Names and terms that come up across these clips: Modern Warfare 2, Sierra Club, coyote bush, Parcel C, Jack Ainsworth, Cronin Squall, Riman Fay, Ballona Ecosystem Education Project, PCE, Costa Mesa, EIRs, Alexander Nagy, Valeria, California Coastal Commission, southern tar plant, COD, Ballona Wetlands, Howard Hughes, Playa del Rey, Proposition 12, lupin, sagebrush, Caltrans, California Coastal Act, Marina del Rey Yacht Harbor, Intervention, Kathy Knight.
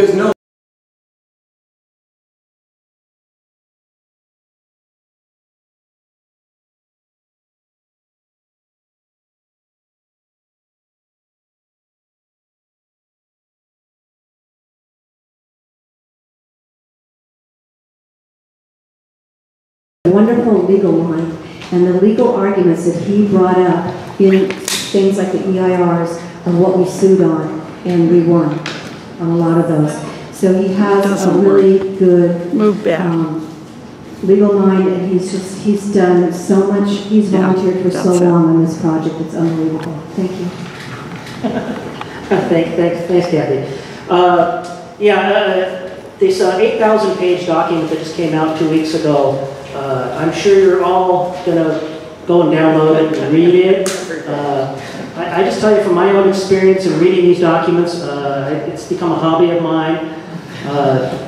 There's no wonderful legal mind, and the legal arguments that he brought up in things like the EIRs of what we sued on, and we won on a lot of those. So he has a really good legal mind, and he's done so much. He's volunteered for so long on this project. It's unbelievable. Thank you. thanks, Kathy. This 8,000-page document that just came out 2 weeks ago. I'm sure you're all going to go and download it and read it. I just tell you from my own experience in reading these documents, it's become a hobby of mine.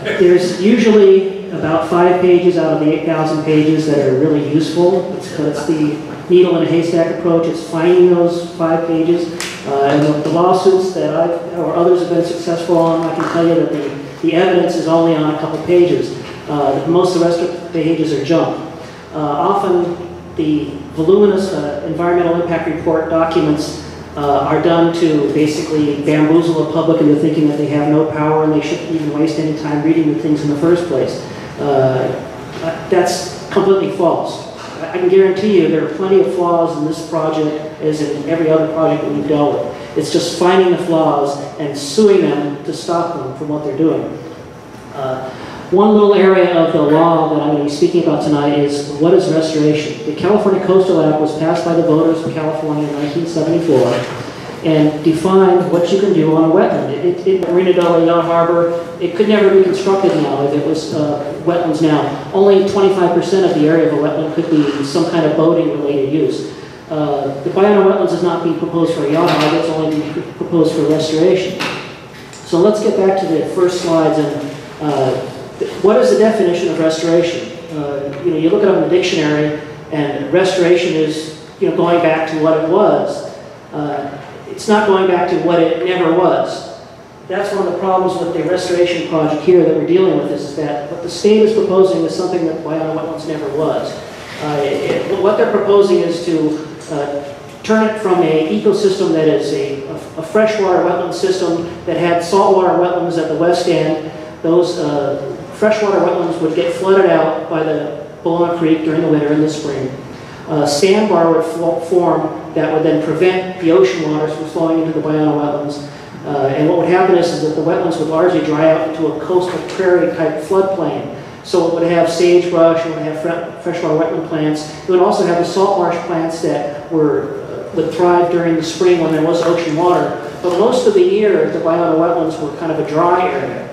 There's usually about 5 pages out of the 8,000 pages that are really useful. It's the needle in a haystack approach. It's finding those 5 pages. And the lawsuits that I've or others have been successful on, I can tell you that the evidence is only on a couple pages. Most of the rest of the pages are junk. Often the voluminous environmental impact report documents are done to basically bamboozle the public into thinking that they have no power and they shouldn't even waste any time reading the things in the first place. That's completely false. I can guarantee you there are plenty of flaws in this project as in every other project that we've dealt with. It's just finding the flaws and suing them to stop them from what they're doing. One little area of the law that I'm going to be speaking about tonight is what is restoration. The California Coastal Act was passed by the voters of California in 1974 and defined what you can do on a wetland. Marina del Rey Yacht Harbor, it could never be constructed now if it was wetlands now. Only 25% of the area of a wetland could be some kind of boating related use. The Ballona Wetlands is not being proposed for a yacht harbor, it's only being proposed for restoration. So let's get back to the first slides and what is the definition of restoration? You look it up in the dictionary, and restoration is going back to what it was. It's not going back to what it never was. That's one of the problems with the restoration project here that we're dealing with is that what the state is proposing is something that Ballona Wetlands never was. What they're proposing is to turn it from an ecosystem that is a freshwater wetland system that had saltwater wetlands at the west end. Those freshwater wetlands would get flooded out by the Ballona Creek during the winter and the spring. Sandbar would form that would then prevent the ocean waters from flowing into the Ballona Wetlands. And what would happen is that the wetlands would largely dry out into a coastal prairie type floodplain. So it would have sagebrush, it would have freshwater wetland plants. It would also have the salt marsh plants that would thrive during the spring when there was ocean water. But most of the year, the Ballona Wetlands were kind of a dry area.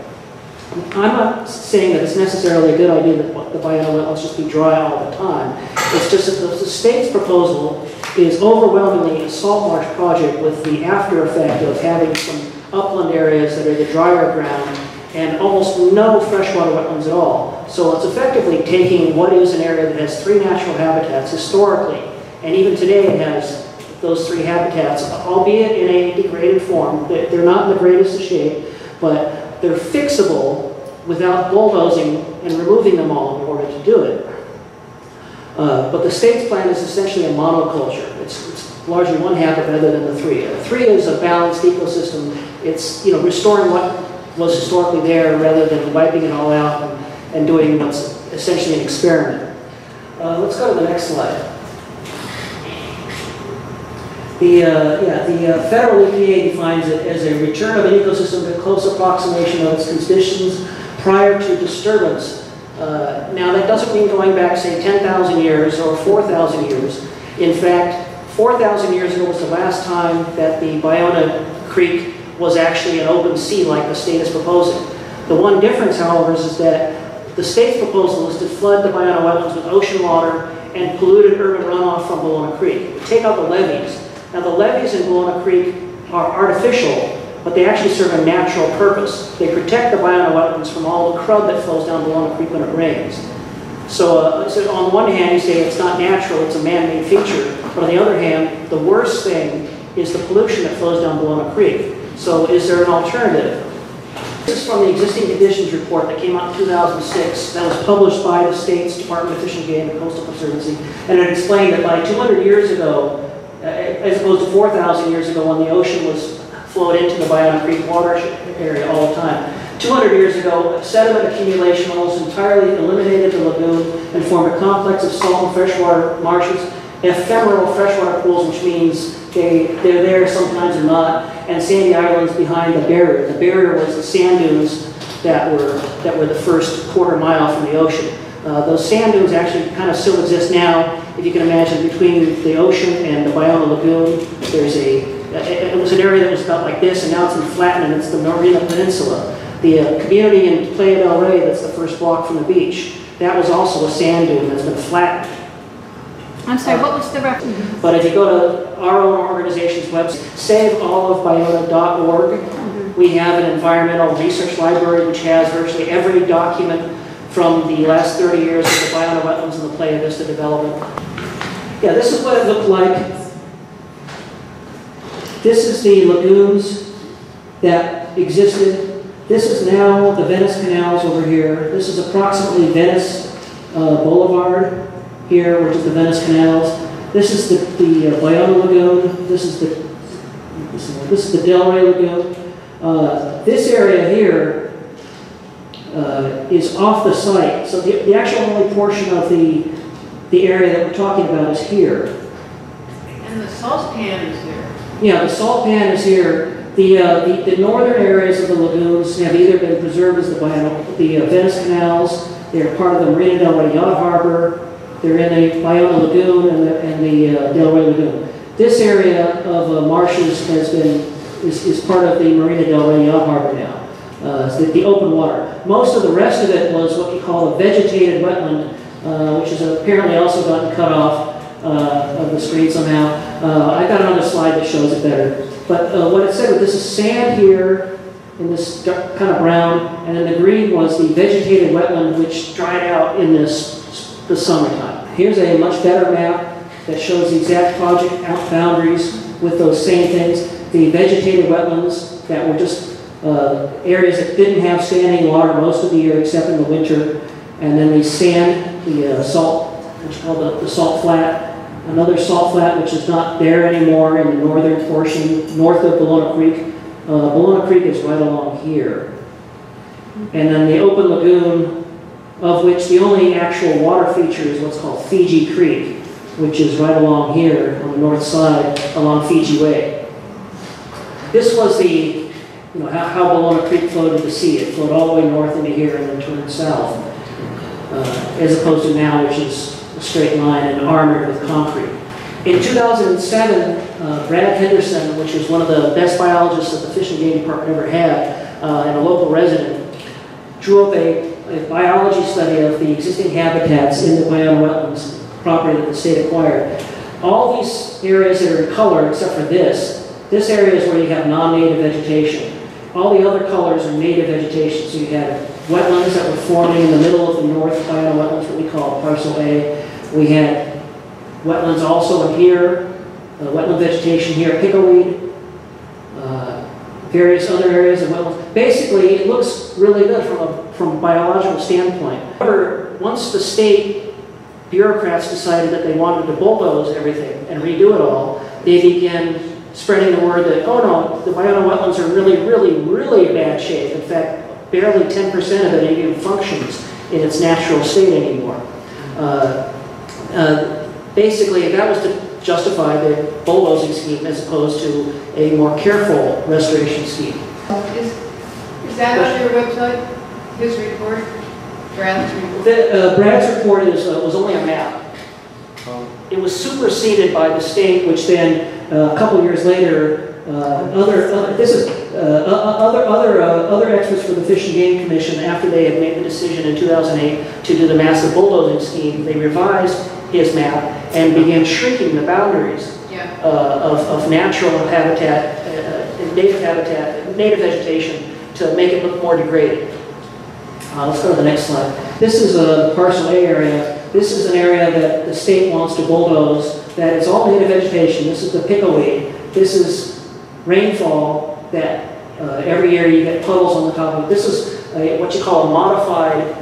I'm not saying that it's necessarily a good idea that the Ballona Wetlands just be dry all the time. It's just that the state's proposal is overwhelmingly a salt marsh project with the after effect of having some upland areas that are the drier ground and almost no freshwater wetlands at all. So it's effectively taking what is an area that has 3 natural habitats historically, and even today it has those 3 habitats, albeit in a degraded form. They're not in the greatest of shape, but they're fixable without bulldozing and removing them all in order to do it. But the state's plan is essentially a monoculture. It's largely one habit rather than the 3. 3 is a balanced ecosystem. It's restoring what was historically there rather than wiping it all out and doing what's essentially an experiment. Let's go to the next slide. The federal EPA defines it as a return of an ecosystem to close approximation of its conditions prior to disturbance. Now that doesn't mean going back, say, 10,000 years or 4,000 years. In fact, 4,000 years ago was the last time that the Ballona Creek was actually an open sea like the state is proposing. The one difference, however, is that the state's proposal is to flood the Ballona Wetlands with ocean water and polluted urban runoff from Ballona Creek. Take out the levees. Now the levees in Ballona Creek are artificial, but they actually serve a natural purpose. They protect the Ballona Wetlands from all the crud that flows down Ballona Creek when it rains. So, so on the one hand you say it's not natural, it's a man-made feature, but on the other hand, the worst thing is the pollution that flows down Ballona Creek. So is there an alternative? This is from the existing conditions report that came out in 2006 that was published by the state's Department of Fish and Game and Coastal Conservancy, and it explained that by 200 years ago, as opposed to 4,000 years ago when the ocean was flowed into the Ballona Creek watershed area all the time, 200 years ago, sediment accumulation almost entirely eliminated the lagoon and formed a complex of salt and freshwater marshes, ephemeral freshwater pools, which means they're there sometimes or not, and sandy islands behind the barrier. The barrier was the sand dunes that were the first quarter mile from the ocean. Those sand dunes actually kind of still exist now. If you can imagine, between the ocean and the Ballona Lagoon, there's it was an area that was about like this, and now it's been flattened, and it's the Marina Peninsula. The community in Playa del Rey, that's the first block from the beach, that was also a sand dune that's been flattened. I'm sorry, what was the reference? But if you go to our own organization's website, saveallofbiona.org, we have an environmental research library which has virtually every document from the last 30 years of the Ballona Wetlands and the Playa Vista development. Yeah, this is what it looked like. This is the lagoons that existed. This is now the Venice Canals over here. This is approximately Venice Boulevard here, which is the Venice Canals. This is the Ballona Lagoon. This is the Del Rey Lagoon. This area here is off the site. So the actual only portion of the area that we're talking about is here. And the salt pan is here. Yeah, the salt pan is here. The northern areas of the lagoons have either been preserved as the Venice Canals, they're part of the Marina del Rey Yacht Harbor, they're in the Ballona Lagoon and the Del Rey Lagoon. This area of marshes is part of the Marina del Rey Yacht Harbor now, the open water. Most of the rest of it was what we call a vegetated wetland, which has apparently also gotten cut off of the street somehow. I've got another slide that shows it better. But what it said was this is sand here, in this dark, kind of brown, and then the green was the vegetated wetland, which dried out in the summertime. Here's a much better map that shows the exact project out boundaries with those same things. The vegetated wetlands that were just areas that didn't have standing water most of the year except in the winter, and then the sand, the salt, which is called the salt flat. Another salt flat, which is not there anymore in the northern portion, north of Ballona Creek. Ballona Creek is right along here. And then the open lagoon, of which the only actual water feature is what's called Fiji Creek, which is right along here on the north side along Fiji Way. This was the, you know, how Ballona Creek flowed into the sea. It flowed all the way north into here and then turned south, as opposed to now, which is a straight line and armored with concrete. In 2007, Brad Henderson, which was one of the best biologists that the Fish and Game Department ever had, and a local resident, drew up a biology study of the existing habitats in the Ballona Wetlands property that the state acquired. All these areas that are in color, except for this area is where you have non-native vegetation. All the other colors are native vegetation, so you have wetlands that were forming in the middle of the north Ballona Wetlands, what we call Parcel A. We had wetlands also in here, wetland vegetation here, pickleweed, various other areas of wetlands. Basically, it looks really good from a biological standpoint. However, once the state bureaucrats decided that they wanted to bulldoze everything and redo it all, they began spreading the word that, oh no, the Ballona Wetlands are really, really, really in bad shape. In fact, barely 10% of it even functions in its natural state anymore. Basically, that was to justify the bulldozing scheme as opposed to a more careful restoration scheme. Is that on your website, his report, Brad's report? Brad's report was only a map. It was superseded by the state, which then, a couple years later, other experts from the Fish and Game Commission, after they had made the decision in 2008 to do the massive bulldozing scheme, they revised his map and began shrinking the boundaries of natural habitat, native vegetation, to make it look more degraded. Let's go to the next slide. This is a Parcel A area. This is an area that the state wants to bulldoze. That is all native vegetation. This is the pickleweed. This is rainfall that Every year you get puddles on the top of it. This is what you call a modified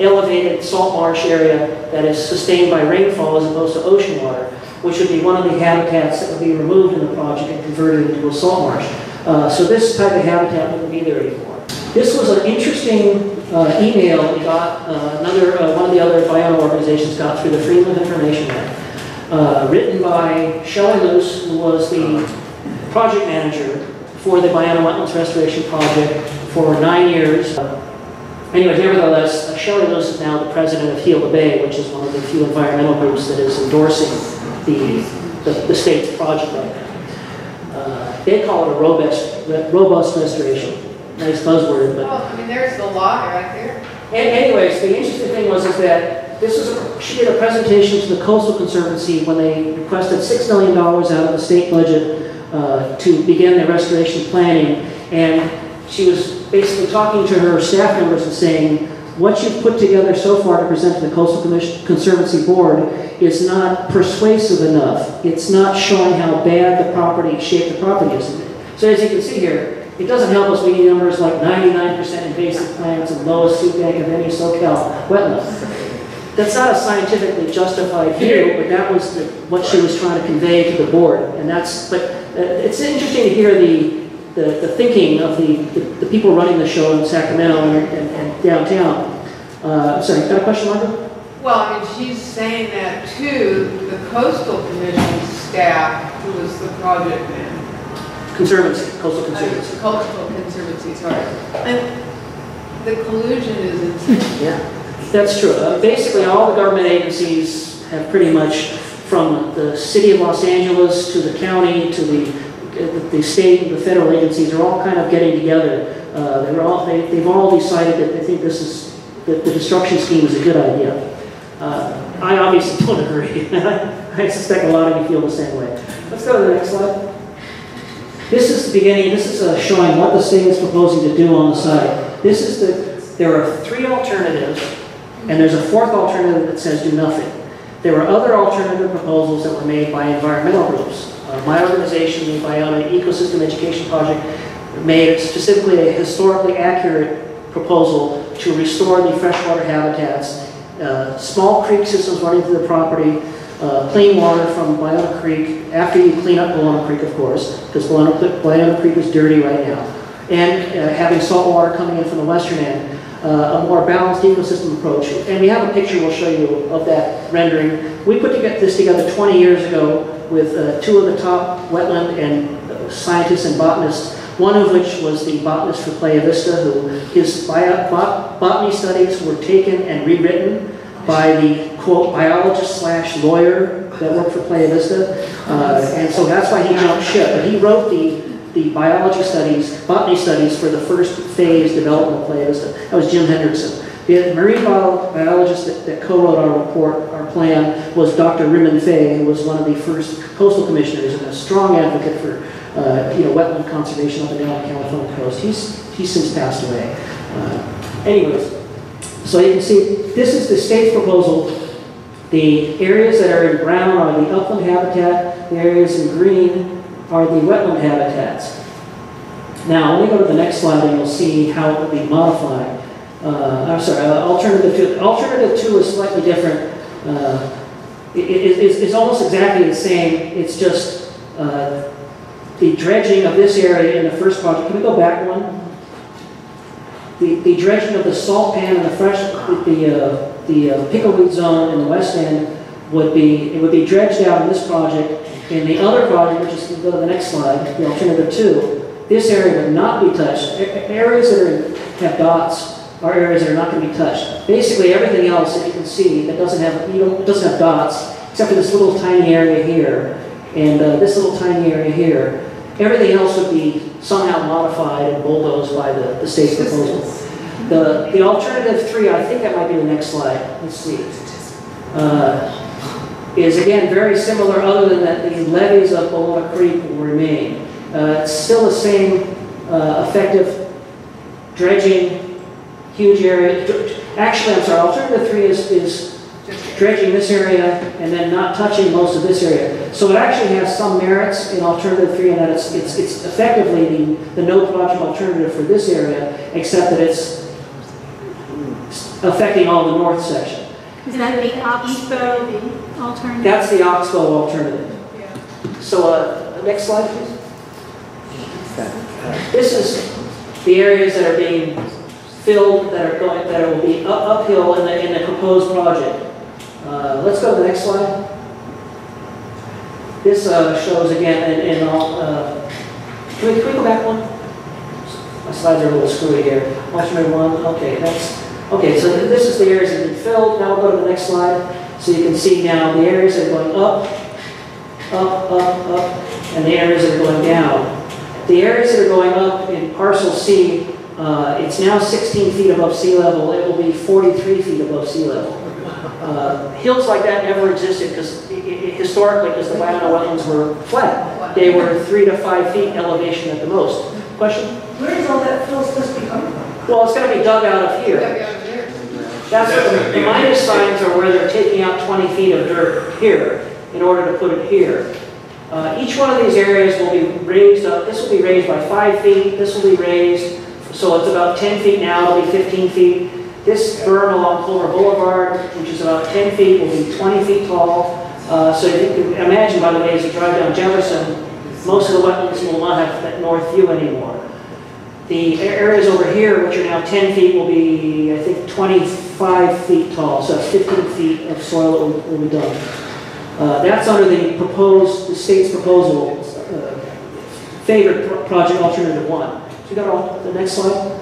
elevated salt marsh area that is sustained by rainfall as opposed to ocean water, which would be one of the habitats that would be removed in the project and converted into a salt marsh. So this type of habitat wouldn't be there anymore. This was an interesting email we got, one of the other biome organizations got through the Freedom of Information Act, written by Shelly Luce, who was the project manager for the Ballona Wetlands Restoration Project for 9 years. Anyway, nevertheless, Shelly Luce is now the president of Heal the Bay, which is one of the few environmental groups that is endorsing the state's project right now. They call it a robust restoration. Nice buzzword, but... Oh, I mean, there's the law right there. And anyways, the interesting thing was that this was she did a presentation to the Coastal Conservancy when they requested $6 million out of the state budget to begin their restoration planning, and she was basically talking to her staff members and saying, what you've put together so far to present to the Coastal Conservancy Board is not persuasive enough. It's not showing how bad the property, shape the property is. So as you can see here, it doesn't help us meeting numbers like 99% invasive plants and lowest sea bank of any SoCal wetland. That's not a scientifically justified view, but that was what she was trying to convey to the board. And that's, but it's interesting to hear the thinking of the people running the show in Sacramento and downtown. Sorry, got a question, Margaret? Well, I mean, she's saying that to the Coastal Commission staff, who was the project man. Coastal Conservancy, sorry. And the collusion is insane. Yeah, that's true. Basically, all the government agencies have pretty much, from the city of Los Angeles to the county to the state and the federal agencies are all kind of getting together. They've all decided that they think this is, that the destruction scheme is a good idea. I obviously don't agree. I suspect a lot of you feel the same way. Let's go to the next slide. This is the beginning. This is showing what the state is proposing to do on the site. This is there are 3 alternatives, and there's a 4th alternative that says do nothing. There were other alternative proposals that were made by environmental groups. My organization, the Ballona Ecosystem Education Project, made specifically a historically accurate proposal to restore the freshwater habitats, small creek systems running through the property, clean water from Ballona Creek, after you clean up Ballona Creek, of course, because Ballona Creek is dirty right now, and having salt water coming in from the western end, a more balanced ecosystem approach. And we have a picture we'll show you of that rendering. We put this together 20 years ago with 2 of the top wetland and scientists and botanists, one of which was the botanist for Playa Vista, who his botany studies were taken and rewritten by the, quote, biologist/lawyer that worked for Playa Vista. And so that's why he jumped ship. But he wrote the botany studies for the first phase development of Playa Vista. That was Jim Henderson. The marine biologist that co-wrote our report, our plan, was Dr. Riman Fay, who was one of the first coastal commissioners and a strong advocate for wetland conservation up and down the California coast. He's since passed away. Anyways, so you can see this is the state's proposal. The areas that are in brown are the upland habitat. The areas in green are the wetland habitats. Now, let me go to the next slide and you'll see how it would be modified. Alternative 2. Alternative 2 is slightly different. It's almost exactly the same. It's just the dredging of this area in the first project. Can we go back one? The dredging of the salt pan and the pickleweed zone in the west end would be dredged out in this project. In the other project, which is, can go to the next slide, the alternative 2, this area would not be touched. Areas that have dots are areas that are not going to be touched. Basically, everything else that you can see that doesn't have dots, except for this little tiny area here and this little tiny area here, everything else would be somehow modified and bulldozed by the state's proposal. The alternative 3, I think that might be the next slide. Let's see. Is again very similar, other than that the levees of Ballona Creek will remain. It's still the same effective dredging. Huge area. Actually, I'm sorry, alternative 3 is dredging this area and then not touching most of this area. So it actually has some merits in Alternative 3 in that it's effectively the no production alternative for this area, except that it's affecting all the north section. Is that the Oxbow alternative? That's the Oxbow alternative. Yeah. So next slide, please. This is the areas that are being filled, that will be uphill in the proposed project. Let's go to the next slide. This shows again in all. Can we go back one? My slides are a little screwy here. Alternate one. Okay, that's okay. So this is the areas that have been filled. Now we'll go to the next slide, so you can see now the areas that are going up, up, up, up, and the areas that are going down. The areas that are going up in Parcel C, it's now 16 feet above sea level. It will be 43 feet above sea level. Hills like that never existed historically because the Ballona wetlands were flat. They were 3 to 5 feet elevation at the most. Question? Where is all that fill supposed to be coming from? Well, it's going to be dug out of here. That's what the minus signs are, where they're taking out 20 feet of dirt here in order to put it here. Each one of these areas will be raised up. This will be raised by 5 feet. This will be raised, so it's about 10 feet now. It'll be 15 feet. This berm along Culver Boulevard, which is about 10 feet, will be 20 feet tall. So you can imagine, by the way, as you drive down Jefferson, most of the wetlands will not have that north view anymore. The areas over here, which are now 10 feet, will be, I think, 25 feet tall. So that's 15 feet of soil will be done. That's under the proposed, the state's proposal, favorite project alternative one. So you got all the next slide.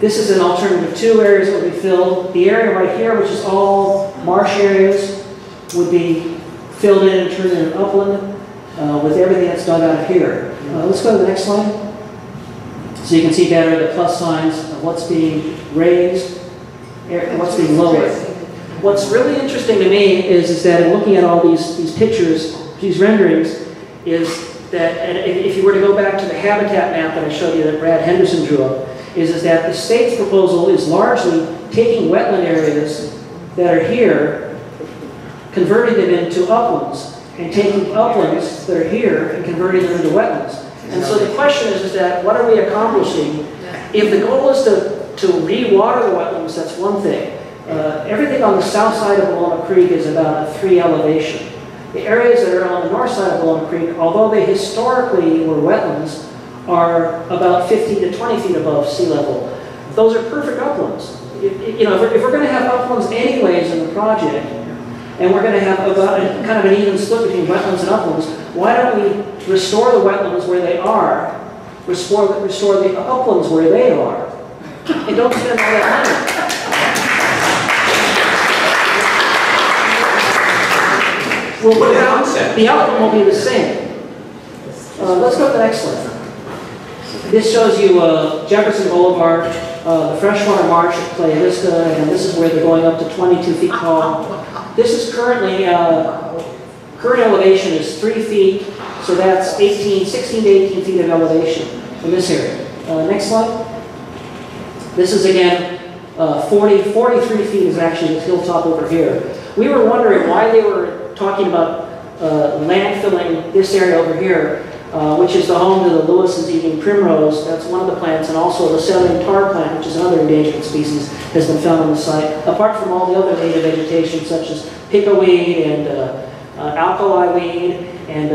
This is an alternative two areas that will be filled. The area right here, which is all marsh areas, would be filled in and turned into an upland with everything that's dug out of here. Let's go to the next slide. So you can see better the plus signs of what's being raised, what's being lowered. What's really interesting to me is that in looking at all these pictures, these renderings, is that, and if you were to go back to the habitat map that I showed you that Brad Henderson drew up, is that the state's proposal is largely taking wetland areas that are here, converting them into uplands, and taking uplands that are here and converting them into wetlands. And so the question is that what are we accomplishing? If the goal is to re-water the wetlands, that's one thing. Everything on the south side of Walnut Creek is about a 3 elevation. The areas that are on the north side of Walnut Creek, although they historically were wetlands, are about 15 to 20 feet above sea level. Those are perfect uplands. If we're going to have uplands anyways in the project, and we're going to have about kind of an even split between wetlands and uplands, why don't we restore the wetlands where they are, restore the uplands where they are, and don't spend all that money. Well, the outcome will be the same. Let's go to the next slide. This shows you Jefferson Boulevard, the freshwater marsh at Playa Vista, and this is where they're going up to 22 feet tall. This is currently, current elevation is 3 feet, so that's 16 to 18 feet of elevation in this area. Next slide. This is again, 43 feet is actually the hilltop over here. We were wondering why they were talking about landfilling this area over here, which is the home to the Lewis's eating primrose. That's one of the plants, and also the southern tar plant, which is another endangered species, has been found on the site. Apart from all the other native vegetation, such as pickleweed and alkali weed and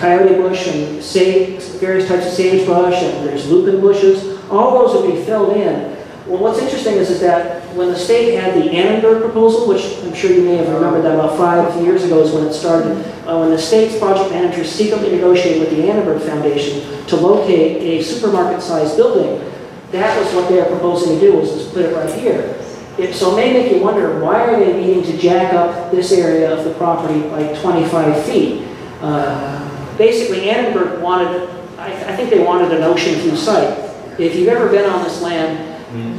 coyote bush and various types of sagebrush, and there's lupin bushes. All those would be filled in. Well, what's interesting is that when the state had the Annenberg proposal, which I'm sure you may have remembered that about 5 years ago is when it started, when the state's project managers secretly negotiated with the Annenberg Foundation to locate a supermarket-sized building, that was what they were proposing to do, was just put it right here. So it may make you wonder, why are they needing to jack up this area of the property by 25 feet? Basically, Annenberg wanted, I think they wanted an ocean view site. If you've ever been on this land,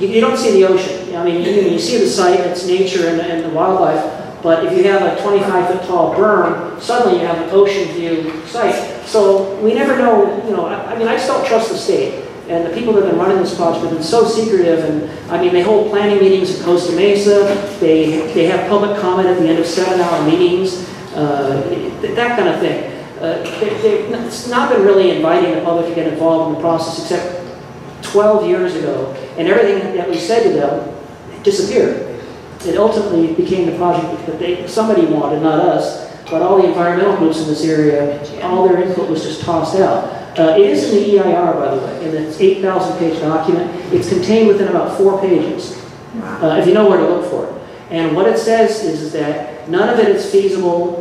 you don't see the ocean. I mean, you see the site, its nature, and the wildlife, but if you have a 25-foot tall berm, suddenly you have an ocean view site. So we never know, I mean, I just don't trust the state. And the people that have been running this project have been so secretive, and I mean, they hold planning meetings at Costa Mesa, they have public comment at the end of 7-hour meetings, that kind of thing. It's not been really inviting the public to get involved in the process, except 12 years ago, and everything that we said to them disappeared. It ultimately became the project that somebody wanted, not us, but all the environmental groups in this area, all their input was just tossed out. It is in the EIR, by the way, in its 8,000-page document. It's contained within about 4 pages, if you know where to look for it. And what it says is that none of it is feasible.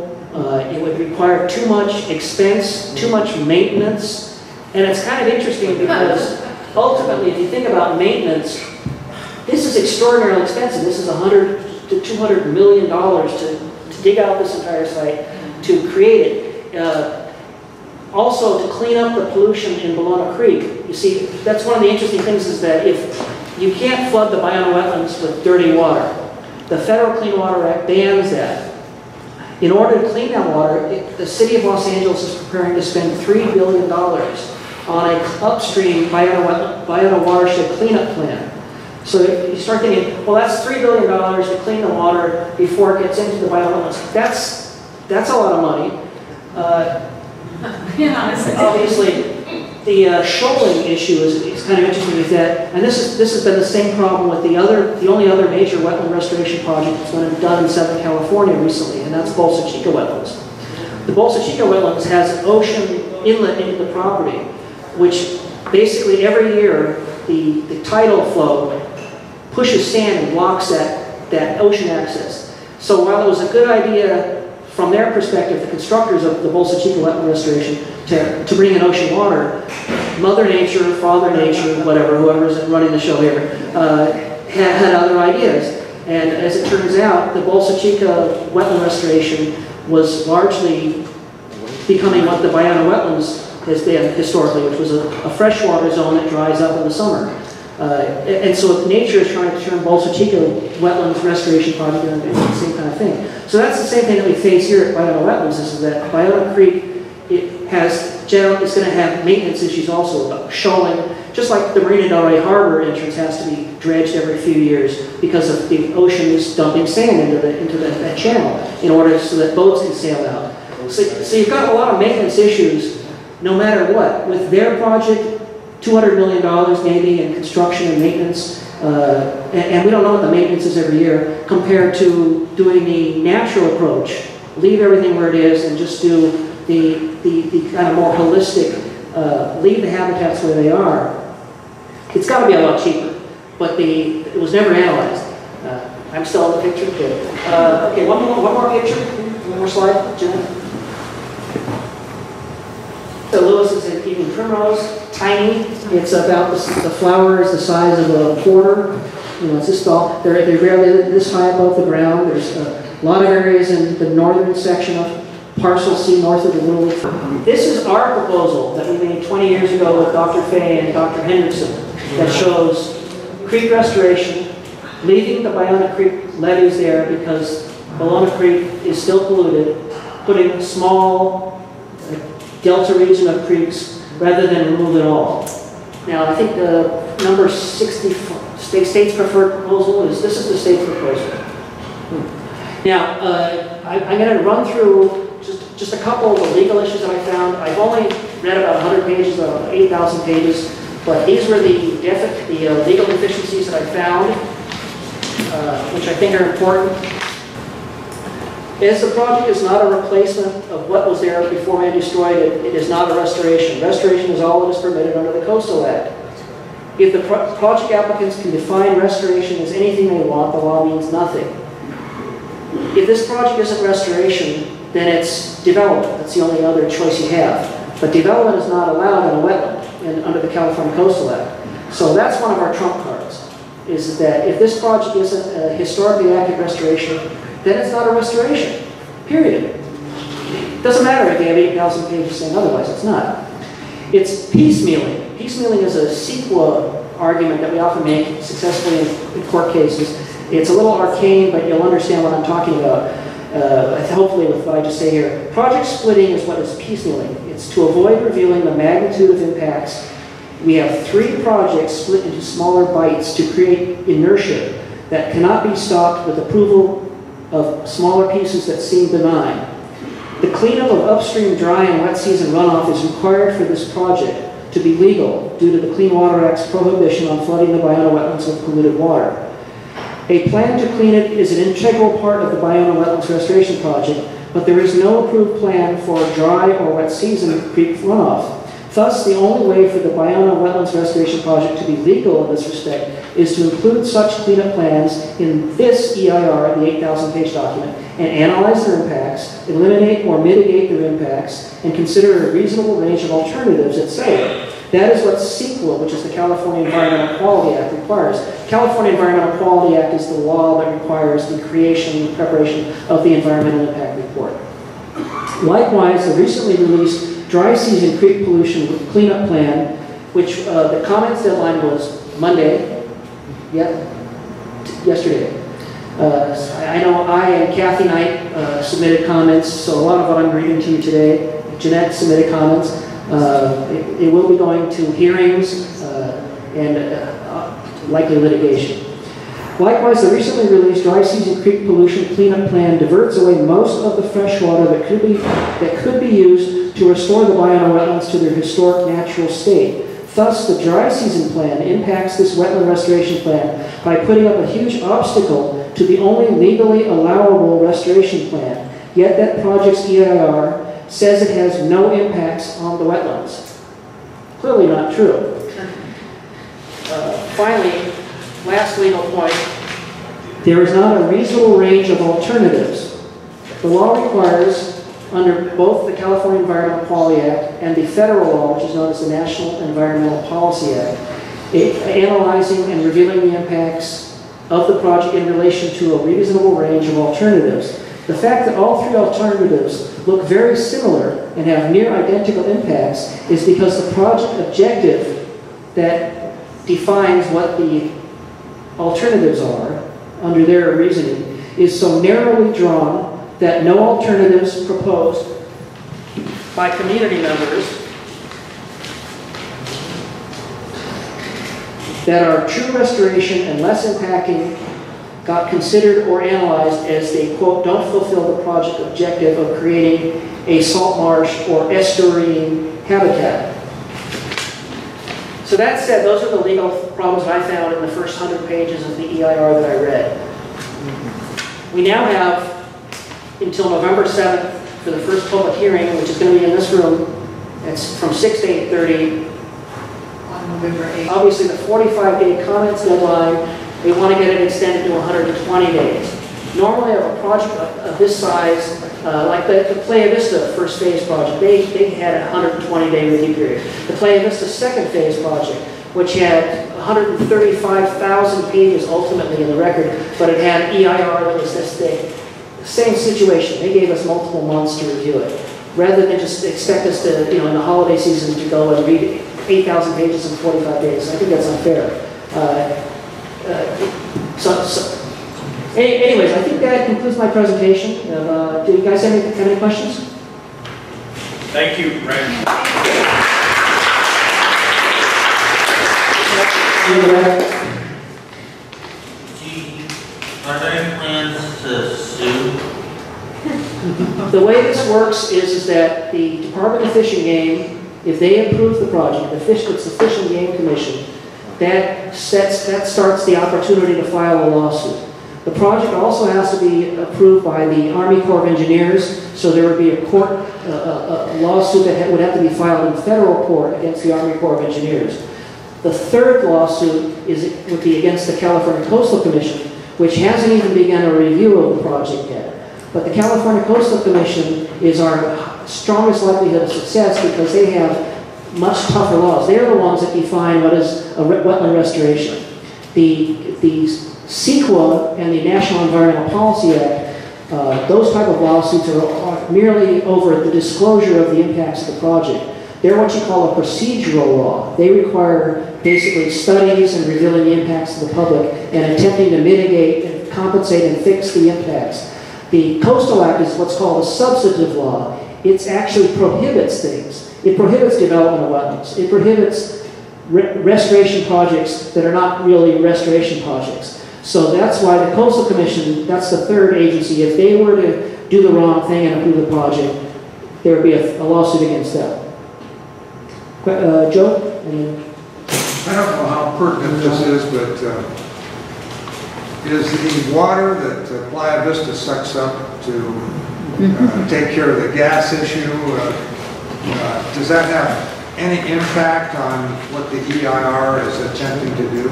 It would require too much expense, too much maintenance. And it's kind of interesting because ultimately, if you think about maintenance, this is extraordinarily expensive. This is $100 to $200 million to dig out this entire site, to create it. Also, to clean up the pollution in Ballona Creek. You see, that's one of the interesting things is that if you can't flood the Ballona Wetlands with dirty water, the Federal Clean Water Act bans that. In order to clean that water, the city of Los Angeles is preparing to spend $3 billion on an upstream Ballona watershed cleanup plan. So you start thinking, well, that's $3 billion to clean the water before it gets into the Ballona Wetlands. That's a lot of money. Obviously, the shoaling issue is kind of interesting with that, and this has been the same problem with the only other major wetland restoration project that's been done in Southern California recently, and that's Bolsa Chica wetlands. The Bolsa Chica wetlands has an ocean inlet into the property, which basically every year the tidal flow pushes sand and blocks that ocean access. So while it was a good idea from their perspective, the constructors of the Bolsa Chica wetland restoration, to bring in ocean water, Mother Nature, Father Nature, whatever, whoever's running the show here, had other ideas. And as it turns out, the Bolsa Chica wetland restoration was largely becoming what the Ballona Wetlands has been historically, which was a freshwater zone that dries up in the summer. And so nature is trying to turn Bolsa Chica wetlands restoration project into the same kind of thing. So that's the same thing that we face here at Ballona Wetlands, is that Ballona Creek, it's going to have maintenance issues also about shoaling, just like the Marina del Rey Harbor entrance has to be dredged every few years because of the ocean is dumping sand into that channel in order so that boats can sail out. So you've got a lot of maintenance issues no matter what. With their project, $200 million maybe in construction and maintenance, and we don't know what the maintenance is every year, compared to doing the natural approach, leave everything where it is and just do the kind of more holistic, leave the habitats where they are. It's got to be a lot cheaper, but it was never analyzed. I'm still on the picture. Okay, one more picture, one more slide, Jen. The Lewis is an evening primrose, tiny. It's about the flower is the size of a quarter. You know, it's this tall. They're rarely this high above the ground. There's a lot of areas in the northern section of Parcel C north of the Little League. This is our proposal that we made 20 years ago with Dr. Fay and Dr. Henderson that shows creek restoration, leaving the Ballona Creek levees there because Ballona Creek is still polluted, putting small delta region of creeks rather than remove it all. Now, I think the number 64, state's preferred proposal is, this is the state's proposal. Now, I'm going to run through just a couple of the legal issues that I found. I've only read about 100 pages, about 8,000 pages, but these were the legal deficiencies that I found, which I think are important. As the project is not a replacement of what was there before man destroyed it, it is not a restoration. Restoration is all that is permitted under the Coastal Act. If the project applicants can define restoration as anything they want, the law means nothing. If this project isn't restoration, then it's development. That's the only other choice you have. But development is not allowed in a wetland under the California Coastal Act. So that's one of our trump cards, is that if this project isn't a historically active restoration, then it's not a restoration, period. It doesn't matter if they have 8,000 pages saying otherwise, it's not. It's piecemealing. Piecemealing is a CEQA argument that we often make successfully in court cases. It's a little arcane, but you'll understand what I'm talking about, hopefully with what I just say here. Project splitting is what is piecemealing. It's to avoid revealing the magnitude of impacts We have three projects split into smaller bites to create inertia that cannot be stopped with approval of smaller pieces that seem benign. The cleanup of upstream dry and wet season runoff is required for this project to be legal due to the Clean Water Act's prohibition on flooding the Ballona Wetlands with polluted water. A plan to clean it is an integral part of the Ballona Wetlands Restoration Project, but there is no approved plan for dry or wet season creek runoff. Thus, the only way for the Ballona Wetlands Restoration Project to be legal in this respect is to include such cleanup plans in this EIR, the 8,000-page document, and analyze their impacts, eliminate or mitigate their impacts, and consider a reasonable range of alternatives at CEQA. That is what CEQA, which is the California Environmental Policy Act, requires. California Environmental Policy Act is the law that requires the creation and preparation of the environmental impact report. Likewise, the recently released Dry Season Creek Pollution Cleanup Plan, which the comments deadline was Monday, yesterday. I know I and Kathy Knight submitted comments, so a lot of what I'm reading to you today, Jeanette submitted comments. It will be going to hearings and likely litigation. Likewise, the recently released Dry Season Creek Pollution Cleanup Plan diverts away most of the fresh water that could be used to restore the Ballona wetlands to their historic natural state. Thus, the dry season plan impacts this wetland restoration plan by putting up a huge obstacle to the only legally allowable restoration plan, yet that project's EIR says it has no impacts on the wetlands. Clearly not true. Finally, last legal point, there is not a reasonable range of alternatives. The law requires, under both the California Environmental Policy Act and the federal law, which is known as the National Environmental Policy Act, analyzing and revealing the impacts of the project in relation to a reasonable range of alternatives. The fact that all three alternatives look very similar and have near identical impacts is because the project objective that defines what the alternatives are, under their reasoning, is so narrowly drawn that no alternatives proposed by community members that are true restoration and less impacting got considered or analyzed as they, quote, don't fulfill the project objective of creating a salt marsh or estuarine habitat. So that said, those are the legal problems I found in the first 100 pages of the EIR that I read. We now have until November 7th for the first public hearing, which is going to be in this room. It's from 6 to 8:30. On November 8th. Obviously, the 45-day comments deadline, we want to get it extended to 120 days. Normally, of a project of this size, like the Playa Vista first phase project, they had a 120-day review period. The Playa Vista second phase project, which had 135,000 pages ultimately in the record, but it had an EIR that was this big. Same situation. They gave us multiple months to review it, rather than just expect us to, you know, in the holiday season to go and read 8,000 pages in 45 days. I think that's unfair. Anyways, I think that concludes my presentation. Do you guys have any questions? Thank you, Brad. Are there plans to sue? The way this works is that the Department of Fish and Game, if they approve the project, it's the Fish and Game Commission, that starts the opportunity to file a lawsuit. The project also has to be approved by the Army Corps of Engineers, so there would be a court lawsuit that would have to be filed in federal court against the Army Corps of Engineers. The third lawsuit would be against the California Coastal Commission, which hasn't even begun a review of the project yet. But the California Coastal Commission is our strongest likelihood of success because they have much tougher laws. They're the ones that define what is a wetland restoration. The CEQA and the National Environmental Policy Act, those type of lawsuits are merely over the disclosure of the impacts of the project. They're what you call a procedural law. They require basically studies and revealing the impacts to the public and attempting to mitigate and compensate and fix the impacts. The Coastal Act is what's called a substantive law. It actually prohibits things. It prohibits development of wetlands. It prohibits restoration projects that are not really restoration projects. So that's why the Coastal Commission, that's the third agency, if they were to do the wrong thing and approve the project, there would be a lawsuit against that. Joe? I don't know how pertinent this is, but is the water that Playa Vista sucks up to take care of the gas issue, does that have any impact on what the EIR is attempting to do?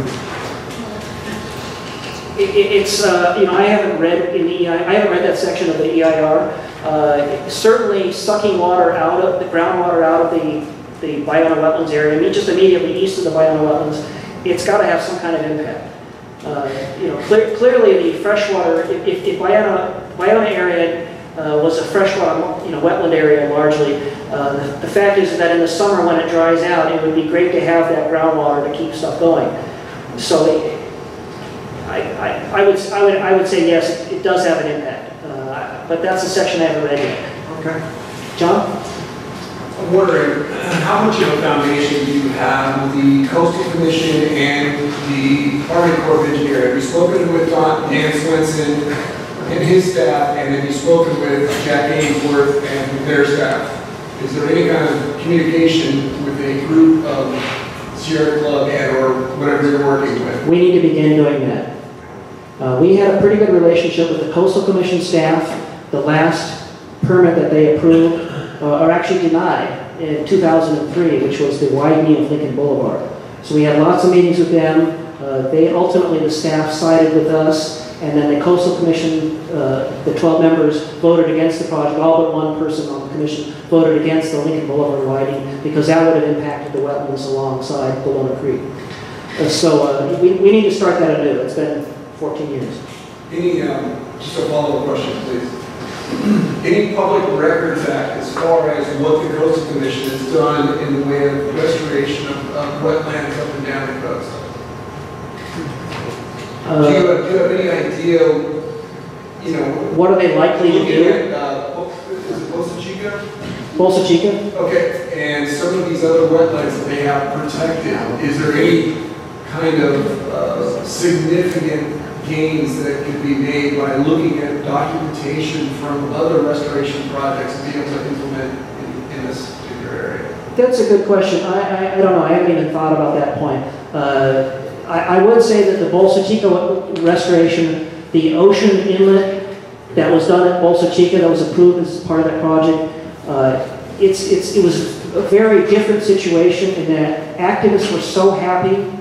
It's you know, I haven't read in the EIR, I haven't read that section of the EIR. Certainly, sucking water out of the groundwater out of the Ballona Wetlands area, I mean, just immediately east of the Ballona Wetlands, it's got to have some kind of impact. You know, clearly the freshwater, if the Ballona area was a freshwater, you know, wetland area largely, the fact is that in the summer when it dries out, it would be great to have that groundwater to keep stuff going. So I would say yes, it does have an impact, but that's a section I haven't read yet. Okay, John. I'm wondering, how much of a foundation do you have with the Coastal Commission and the Army Corps of Engineers? Have you spoken with Dan Swenson and his staff, and have you spoken with Jack Ainsworth and their staff? Is there any kind of communication with a group of Sierra Club and or whatever you're working with? We need to begin doing that. We had a pretty good relationship with the Coastal Commission staff. The last permit that they approved, or actually denied, in 2003, which was the widening of Lincoln Boulevard. So we had lots of meetings with them. They ultimately, the staff sided with us, and then the Coastal Commission, the 12 members voted against the project. All but one person on the commission voted against the Lincoln Boulevard widening because that would have impacted the wetlands alongside Ballona Creek. So we need to start that anew. It's been 14 years. Any, just a follow-up question, please. Any public record fact as far as what the Coastal Commission has done in the way of restoration of wetlands up and down the coast? Do you have any idea, you know, what are they likely to do? Is it Bolsa Chica? Bolsa Chica. Okay, and some of these other wetlands that they have protected, is there any kind of significant gains that could be made by looking at documentation from other restoration projects and being able to implement in this particular area? That's a good question. I don't know. I haven't even thought about that point. I would say that the Bolsa Chica restoration, the ocean inlet that was done at Bolsa Chica that was approved as part of that project, it was a very different situation in that activists were so happy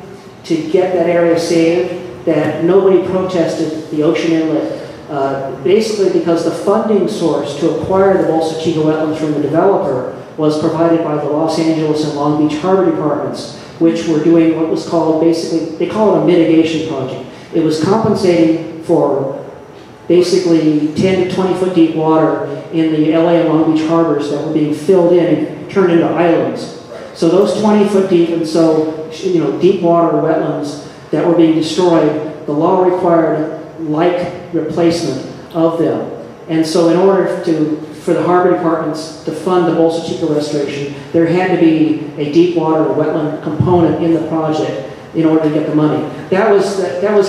to get that area saved that nobody protested the ocean inlet, basically because the funding source to acquire the Bolsa Chica wetlands from the developer was provided by the Los Angeles and Long Beach Harbor departments, which were doing what was called, basically, they call it a mitigation project. It was compensating for basically 10 to 20 foot deep water in the LA and Long Beach harbors that were being filled in and turned into islands. So those 20 foot deep, and so, you know, deep water wetlands that were being destroyed, the law required like replacement of them. And so in order for the harbor departments to fund the Bolsa Chica restoration, there had to be a deep water wetland component in the project in order to get the money. That was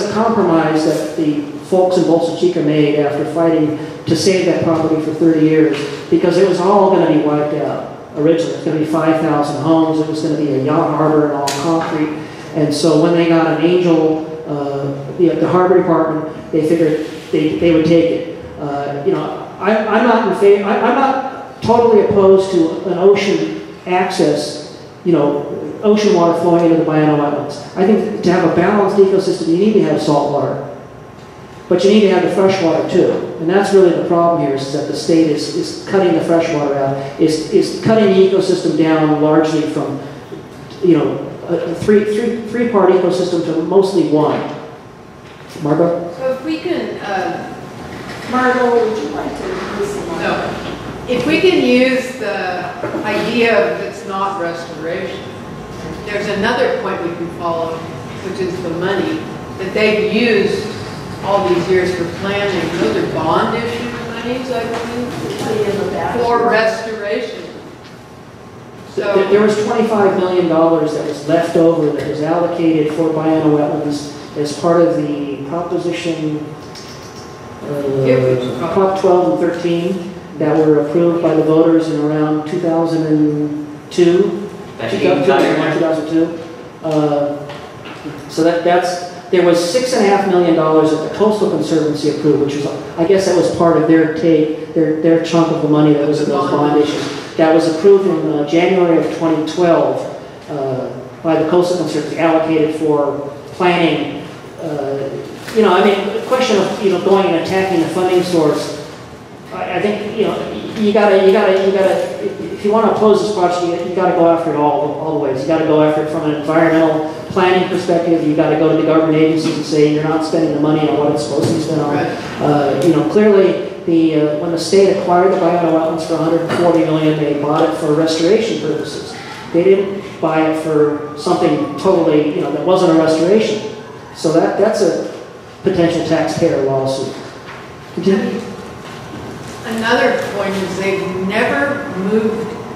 a compromise that the folks in Bolsa Chica made after fighting to save that property for 30 years, because it was all gonna be wiped out originally. It was gonna be 5,000 homes, it was gonna be a yacht harbor and all concrete. And so when they got an angel, the harbor department, they figured they would take it. You know, I'm not in favor. I'm not totally opposed to an ocean access, you know, ocean water flowing into the Ballona Wetlands. I think to have a balanced ecosystem, you need to have salt water, but you need to have the fresh water too. And that's really the problem here, is that the state is cutting the fresh water out, is cutting the ecosystem down largely from, you know, a three-part ecosystem to mostly one. Margo? So if we can, Margo, would you like to listen? No. If we can use the idea of it's not restoration, there's another point we can follow, which is the money that they've used all these years for planning. Those are bond issue monies, I believe, for restoration. So there was $25 million that was left over that was allocated for Ballona Wetlands as part of the Proposition Prop 12 and 13 that were approved by the voters in around 2002. So there was $6.5 million that the Coastal Conservancy approved, which was, I guess, that was part of their take, their chunk of the money that was in those bond issues. That was approved in January of 2012 by the Coastal Conservancy, allocated for planning. You know, I mean, the question of going and attacking the funding source. I think you gotta. If you want to oppose this project, you got to go after it all the ways. You got to go after it from an environmental planning perspective. You got to go to the government agencies and say you're not spending the money on what it's supposed to be spent on. Right. You know, clearly, the when the state acquired the Ballona Wetlands for $140 million, they bought it for restoration purposes. They didn't buy it for something totally, that wasn't a restoration. So that's a potential taxpayer lawsuit. Continue. Another point is they've never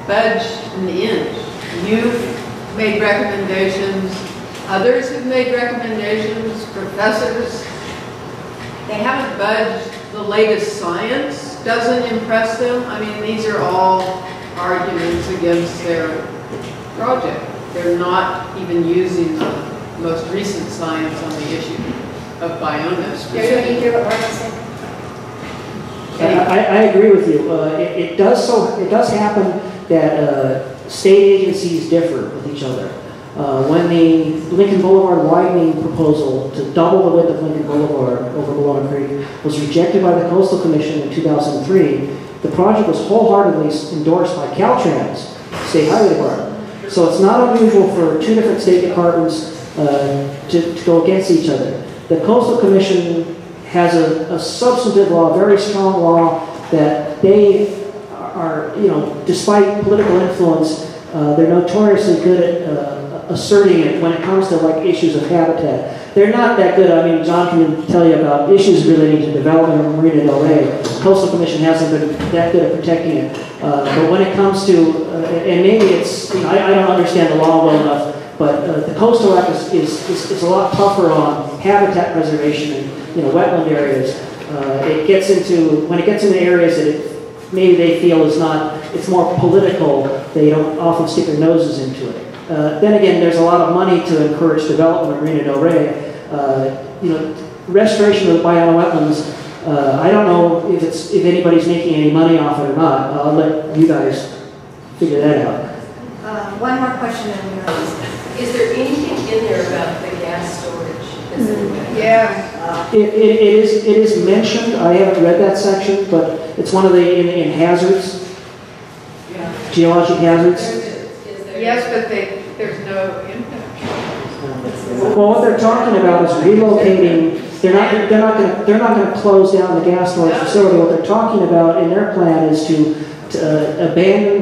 budged an inch. You've made recommendations, others have made recommendations, professors. They haven't budged. The latest science doesn't impress them. I mean, these are all arguments against their project. They're not even using the most recent science on the issue of biomes. I agree with you. It does happen that state agencies differ with each other. When the Lincoln Boulevard widening proposal to double the width of Lincoln Boulevard over Ballona Creek was rejected by the Coastal Commission in 2003, the project was wholeheartedly endorsed by Caltrans, State Highway Department. So it's not unusual for two different state departments to go against each other. The Coastal Commission has a substantive law, a very strong law, that they are, despite political influence, they're notoriously good at asserting it when it comes to issues of habitat. They're not that good. I mean, John can tell you about issues relating to development of Marina del Rey. The Coastal Commission hasn't been that good at protecting it. But when it comes to, and maybe it's, I don't understand the law well enough, but the Coastal Act is a lot tougher on habitat preservation and wetland areas. It gets into, when it gets into areas that maybe they feel it's more political, they don't often stick their noses into it. Then again, there's a lot of money to encourage development in Marina del Rey. Restoration of the Ballona Wetlands, I don't know if anybody's making any money off it or not. I'll let you guys figure that out. One more question. Is there anything in there about the gas storage? Yeah. It is mentioned. I haven't read that section, but it's one of the in hazards, geologic hazards. Yes, but there's no impact. Well, what they're talking about is relocating. They're not going to close down the gas storage facility. What they're talking about in their plan is to abandon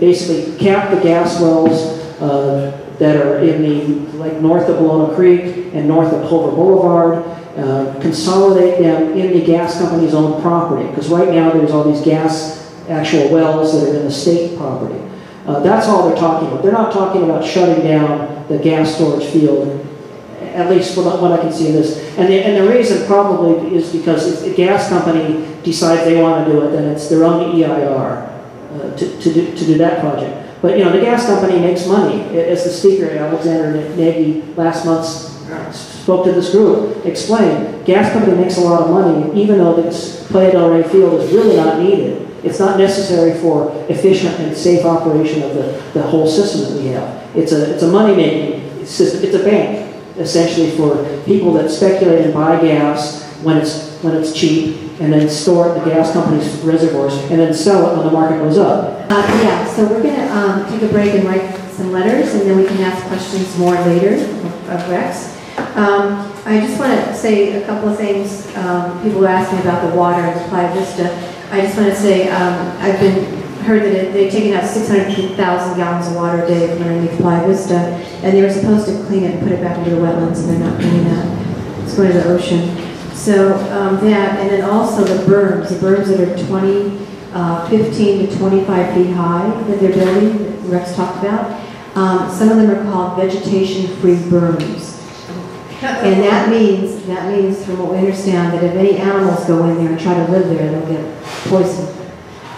basically cap the gas wells that are in north of Ballona Creek and north of Culver Boulevard. Consolidate them in the gas company's own property, because right now there's all these gas actual wells that are in the state property. That's all they're talking about. They're not talking about shutting down the gas storage field, at least from what I can see in this. And the reason probably is because if the gas company decides they want to do it, then it's their own EIR to do that project. But the gas company makes money. As the speaker, Alexander Nagy, last month's spoke to this group, explained, gas company makes a lot of money, even though this Playa del Rey field is really not needed. It's not necessary for efficient and safe operation of the whole system that we have. It's a money-making system. It's a bank, essentially, for people that speculate and buy gas when it's cheap, and then store it in the gas company's reservoirs, and then sell it when the market goes up. Yeah, so we're going to take a break and write some letters, and then we can ask questions more later of Rex. I just want to say a couple of things. People were asking about the water and the Playa Vista. I just want to say I've heard that they've taken out 600,000 gallons of water a day from underneath Playa Vista, and they were supposed to clean it and put it back into the wetlands, and they're not doing that. It's going to the ocean. So that, and then also the berms that are 20 15 to 25 feet high that they're building, that Rex talked about. Some of them are called vegetation-free berms. And that means, from what we understand, that if any animals go in there and try to live there, they'll get poisoned,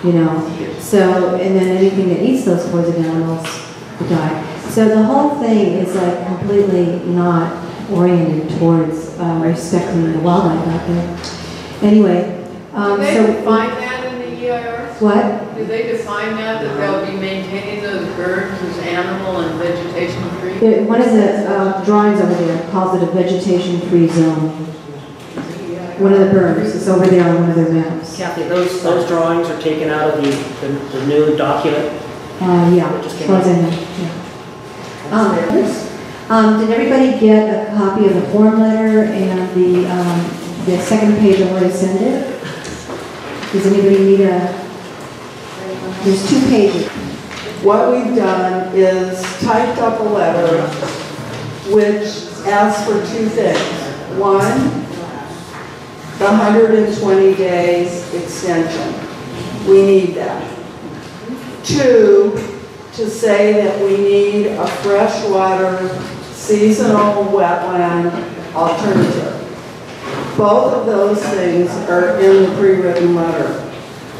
you know. So, and then anything that eats those poisoned animals will die. So the whole thing is like completely not oriented towards respecting the wildlife out there. Anyway, do they define that in the EIRs? What? Do they define that they'll be maintaining those birds as animal and vegetation-free? Yeah, one of the drawings over there calls it a vegetation-free zone. One of the birds is over there on one of their maps. Kathy, those drawings are taken out of the new document? Yeah, it just was in there. Yeah. Did everybody get a copy of the form letter and the second page of where to send it? Does anybody need a... There's two pages. What we've done is typed up a letter which asks for two things. One, the 120 days extension. We need that. Two, to say that we need a freshwater seasonal wetland alternative. Both of those things are in the pre-written letter.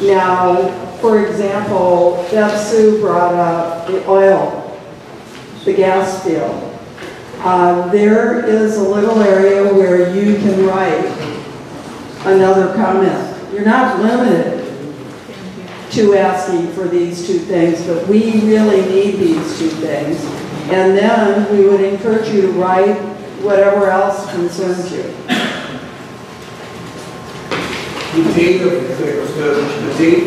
Now, for example, Deb Sue brought up the oil, the gas field. There is a little area where you can write another comment. You're not limited to asking for these two things, but we really need these two things. And then we would encourage you to write whatever else concerns you. The date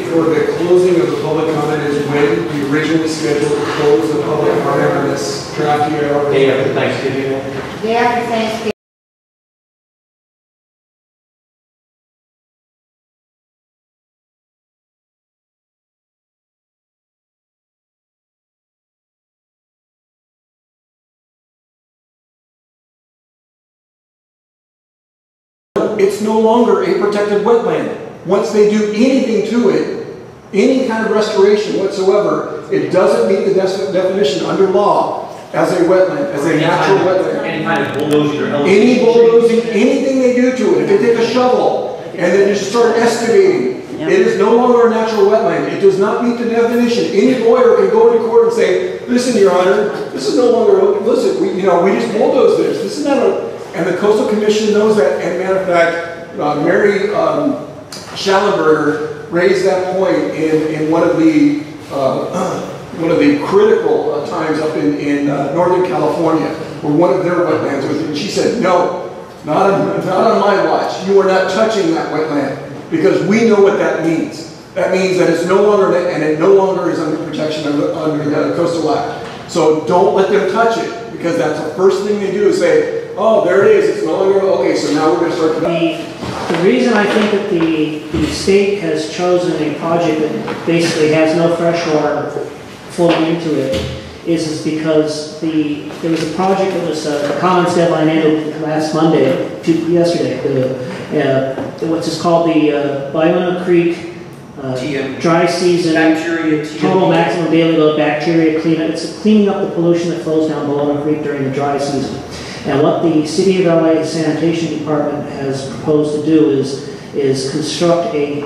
for the closing of the public comment is when we originally scheduled to close the public comment on this draft year. Day after Thanksgiving. Day after Thanksgiving. It's no longer a protected wetland. Once they do anything to it, any kind of restoration whatsoever, it doesn't meet the definition under law as a wetland, as a natural wetland. Any kind of bulldozing, anything they do to it. If they take a shovel and then just start excavating, it is no longer a natural wetland. It does not meet the definition. Any lawyer can go into court and say, "Listen, Your Honor, this is no longer. Listen, we just bulldozed this. This is not a." And the Coastal Commission knows that, and matter of fact, Mary Schallenberger raised that point in one of the critical times up in Northern California, where one of their wetlands was, and she said, "No, not on my watch. You are not touching that wetland because we know what that means. That means that it's no longer is under protection under the Coastal Act. So don't let them touch it because that's the first thing they do is say." Oh, there it is. It's no longer okay. So now we're going to start. The reason I think that the state has chosen a project that basically has no fresh water flowing into it is because there was a project that was a comments deadline ended last Monday, yesterday. What's this called? The Ballona Creek. Dry season, total maximum daily load bacteria cleanup. It's cleaning up the pollution that flows down Ballona Creek during the dry season. And what the City of LA Sanitation Department has proposed to do is construct a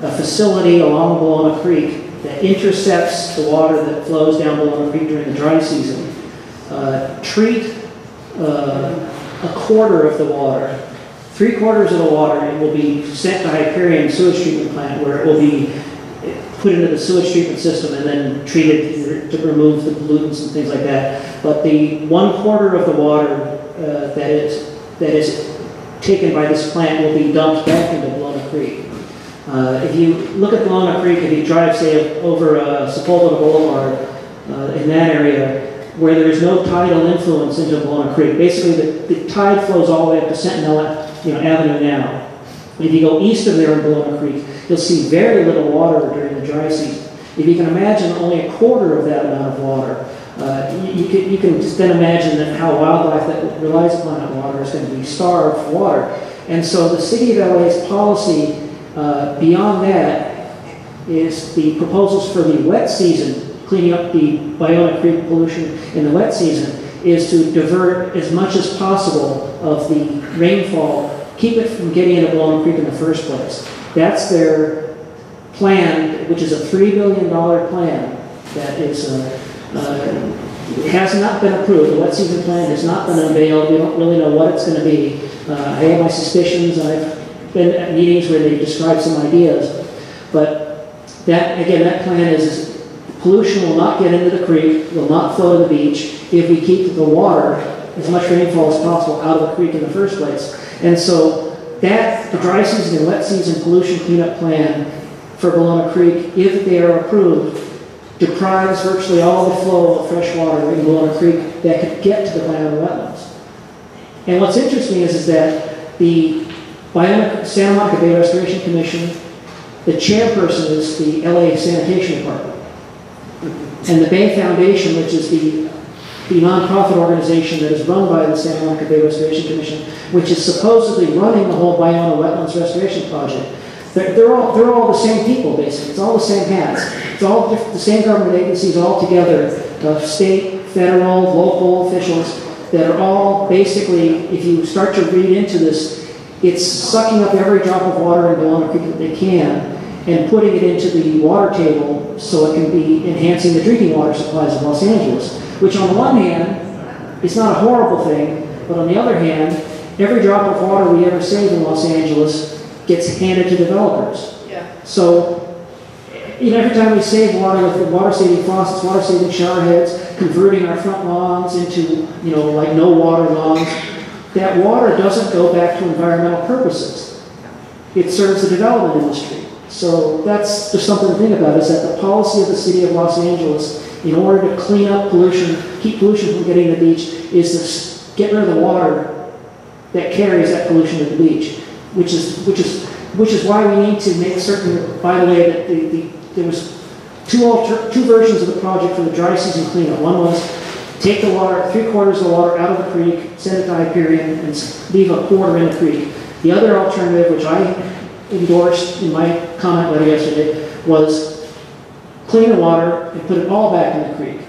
facility along Ballona Creek that intercepts the water that flows down Ballona Creek during the dry season, treat a quarter of the water, three-quarters of the water, and will be sent to Hyperion Sewage Treatment Plant where it will be put into the sewage treatment system and then treated to remove the pollutants and things like that. But the one-quarter of the water that is taken by this plant will be dumped back into Ballona Creek. If you look at Ballona Creek, if you drive, say, over Sepulveda Boulevard in that area, where there is no tidal influence into Ballona Creek. Basically, the tide flows all the way up to Sentinel Avenue now. If you go east of there in Ballona Creek, you'll see very little water during the dry season. If you can imagine only a quarter of that amount of water, you can just then imagine that how wildlife that relies upon that water is going to be starved for water. And so the City of LA's policy beyond that is the proposals for the wet season, cleaning up the Ballona Creek pollution in the wet season, is to divert as much as possible of the rainfall, keep it from getting into Ballona Creek in the first place. That's their plan, which is a $3 billion plan that is has not been approved. The wet season plan has not been unveiled. We don't really know what it's going to be. I have my suspicions. I've been at meetings where they describe some ideas. But that, again, that plan is pollution will not get into the creek, will not flow to the beach if we keep the water, as much rainfall as possible, out of the creek in the first place. And so that, the dry season and wet season pollution cleanup plan for Ballona Creek, if they are approved, deprives virtually all the flow of fresh water in Ballona Creek that could get to the Ballona wetlands. And what's interesting is that the Santa Monica Bay Restoration Commission, the chairperson is the LA Sanitation Department. And the Bay Foundation, which is the nonprofit organization that is run by the Santa Monica Bay Restoration Commission, which is supposedly running the whole Ballona Wetlands Restoration Project, they're all the same people, basically. It's all the same hats. It's all the same government agencies all together, of state, federal, local officials, that are all basically, if you start to read into this, it's sucking up every drop of water in Ballona Creek that they can and putting it into the water table so it can be enhancing the drinking water supplies of Los Angeles, which on the one hand, is not a horrible thing, but on the other hand, every drop of water we ever save in Los Angeles gets handed to developers. Yeah. So, you know, every time we save water with water-saving faucets, water-saving showerheads, converting our front lawns into, you know, like no-water lawns, that water doesn't go back to environmental purposes. It serves the development industry. So that's just something to think about, is that the policy of the city of Los Angeles in order to clean up pollution, keep pollution from getting to the beach, is to get rid of the water that carries that pollution to the beach, which is why we need to make certain, by the way, that there was two versions of the project for the dry season cleanup. One was take the water, 3/4 of the water out of the creek, send it to Hyperion, and leave a quarter in the creek. The other alternative, which I endorsed in my comment letter yesterday, was clean the water and put it all back in the creek.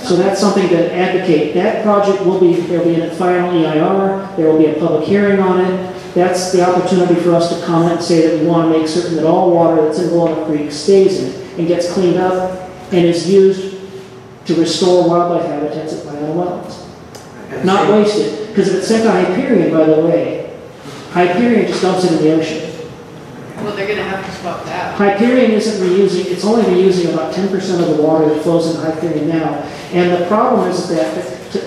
So that's something to advocate. That project will be, there will be a final EIR, there will be a public hearing on it. That's the opportunity for us to comment and say that we want to make certain that all water that's in Ballona Creek stays in it and gets cleaned up and is used to restore wildlife habitats at Ballona Wetlands. Not wasted, because if it's sent to Hyperion, by the way, Hyperion just dumps it in the ocean. Well, they're going to have to swap that. Hyperion isn't reusing, it's only reusing about 10% of the water that flows into Hyperion now. And the problem is that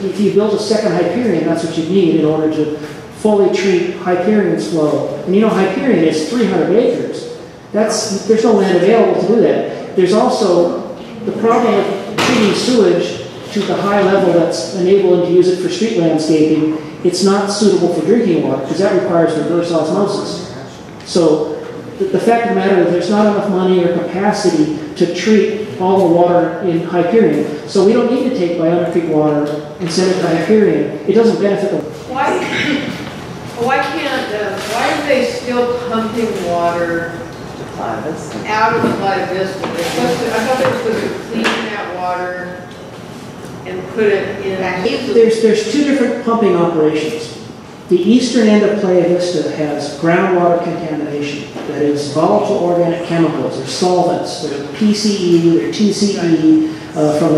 if you build a second Hyperion, that's what you need in order to fully treat Hyperion's flow. And you know, Hyperion is 300 acres. There's no land available to do that. There's also the problem of treating sewage to the high level that's enabling to use it for street landscaping. It's not suitable for drinking water because that requires reverse osmosis. So the fact of the matter is there's not enough money or capacity to treat all the water in Hyperion. So we don't need to take Ballona Creek water and send it to Hyperion. It doesn't benefit them. Why are they still pumping water out of the Playa Vista? I thought they were supposed to clean that water and put it in a... There's two different pumping operations. The eastern end of Playa Vista has groundwater contamination, that is volatile organic chemicals or solvents, or PCE or TCE from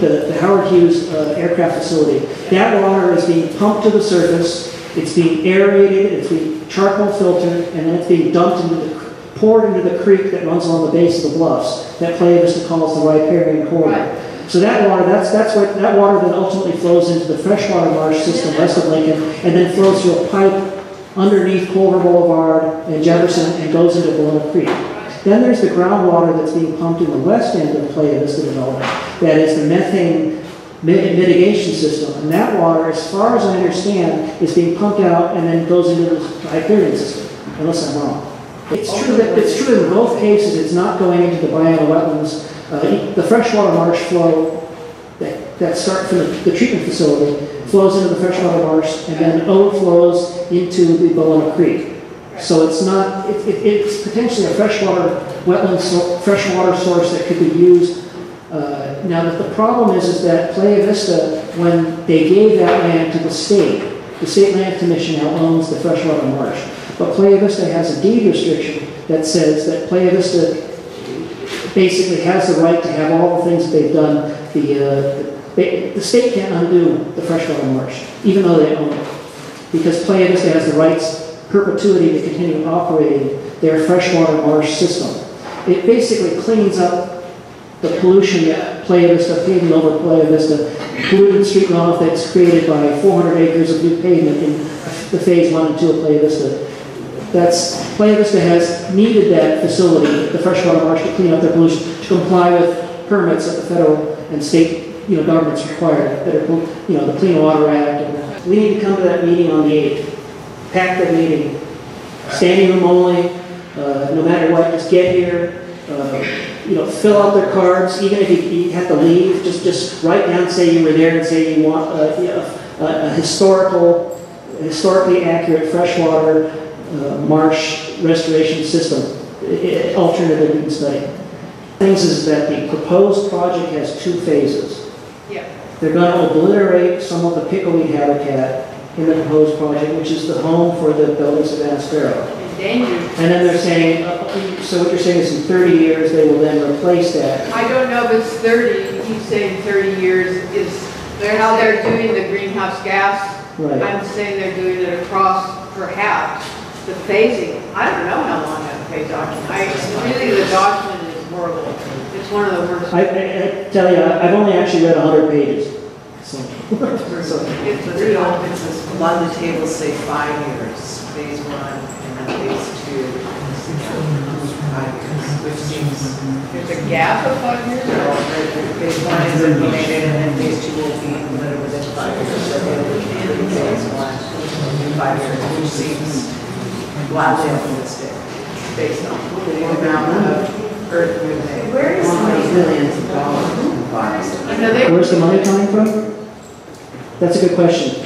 the Howard Hughes aircraft facility. That water is being pumped to the surface, it's being aerated, it's being charcoal filtered, and then it's being poured into the creek that runs along the base of the bluffs that Playa Vista calls the riparian corridor. So that water, that water that ultimately flows into the freshwater marsh system west of Lincoln and then flows through a pipe underneath Culver Boulevard and Jefferson and goes into Ballona Creek. Then there's the groundwater that's being pumped in the west end of the Playa Vista development. That is the methane mitigation system. And that water, as far as I understand, is being pumped out and then goes into the Hyperion system, unless I'm wrong. It's true in both cases it's not going into the Ballona wetlands. The freshwater marsh flow that starts from the treatment facility flows into the freshwater marsh and then overflows into the Ballona Creek. So it's not, it's potentially a freshwater wetland, freshwater source that could be used. Now that the problem is that Playa Vista, when they gave that land to the State Land Commission now owns the freshwater marsh. But Playa Vista has a deed restriction that says that Playa Vista basically has the right to have all the things they've done. The state can't undo the freshwater marsh, even though they own it, because Playa Vista has the rights perpetuity to continue operating their freshwater marsh system. It basically cleans up the pollution that Playa Vista, paving over Playa Vista, polluted street runoff that's created by 400 acres of new pavement in the phase 1 and 2 of Playa Vista. That's, Playa Vista has needed that facility, the freshwater marsh, to clean up their pollution, to comply with permits that the federal and state governments require, that are, the Clean Water Act. We need to come to that meeting on the 8th. Pack the meeting. Standing room only, no matter what, just get here. Fill out their cards, even if you have to leave, just write down, say you were there, and say you want a historically accurate freshwater marsh restoration system, alternative you can study. The thing is that the proposed project has 2 phases. Yeah. They're going to obliterate some of the pickleweed habitat in the proposed project, which is the home for the Belgian savanna sparrow. And then they're saying, so what you're saying is in 30 years they will then replace that. I don't know if it's 30. You keep saying 30 years is how they're doing the greenhouse gas. Right. I'm saying they're doing it across, perhaps, the phasing. I don't know how long that phase document. Really, the document is horrible. It's one of the worst. I tell you, I've only actually read 100 pages. So. If the three elements is a lot of the tables say 5 years, phase 1 and then phase 2, and 5 years, which seems there's a gap of 5 years. No, phase 1 is implemented and then phase 2 will be implemented within 5 years. So they will be phase 1 in 5 years, which seems wildly optimistic based on the amount of earth movement. Where is millions of dollars? Where's the money coming from? That's a good question.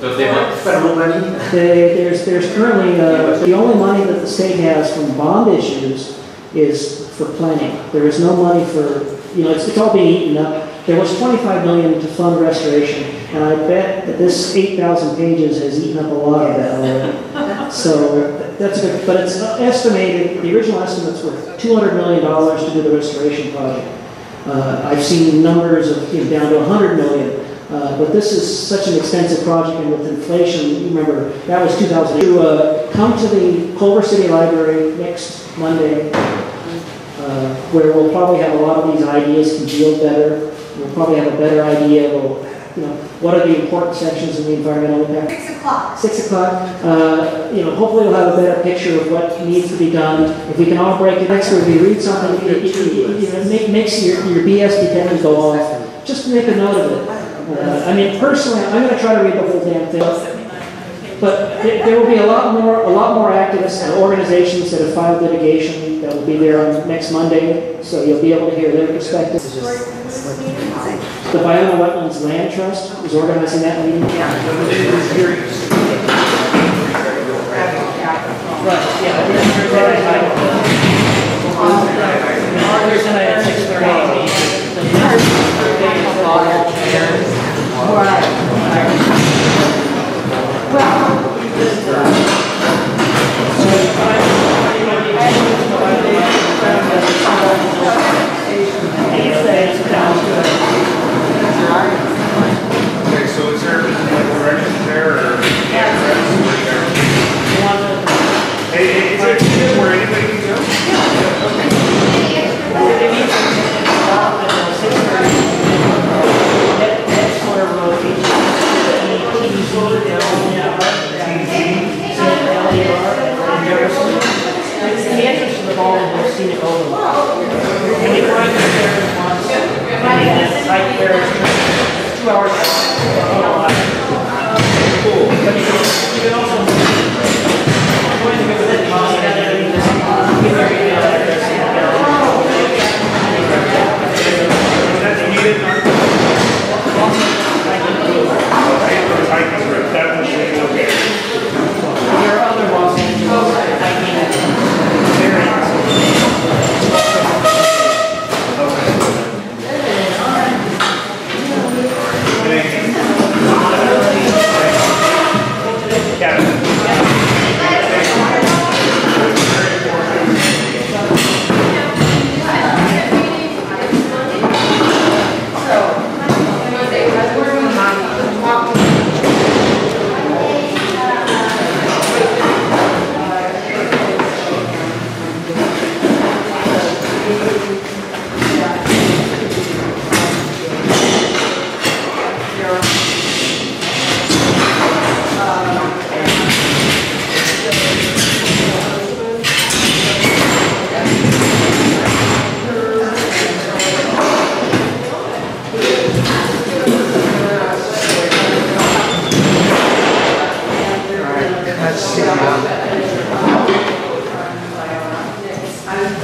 Don't they want federal money? There's currently, the only money that the state has from bond issues is for planning. There is no money for, it's all being eaten up. There was $25 million to fund restoration, and I bet that this 8,000 pages has eaten up a lot of that already. So that's good, but it's estimated, the original estimates were $200 million to do the restoration project. I've seen numbers of down to 100 million, but this is such an extensive project, and with inflation, you remember that was 2002. Come to the Culver City Library next Monday, where we'll probably have a lot of these ideas congealed better. We'll probably have a better idea of what are the important sections in the environmental impact. 6 o'clock. 6 o'clock. Hopefully we'll have a better picture of what needs to be done. If we can all break it next week, we read something, it makes your BS detector go off. Just make a note of it. I mean, personally, I'm going to try to read the whole damn thing. But there will be a lot more activists and organizations that have filed litigation that will be there on next Monday, so you'll be able to hear their perspective. The Ballona Wetlands Land Trust is organizing that meeting. There are other ones. I don't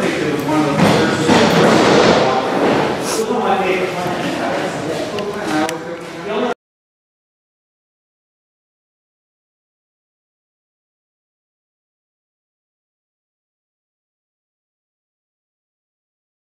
think it was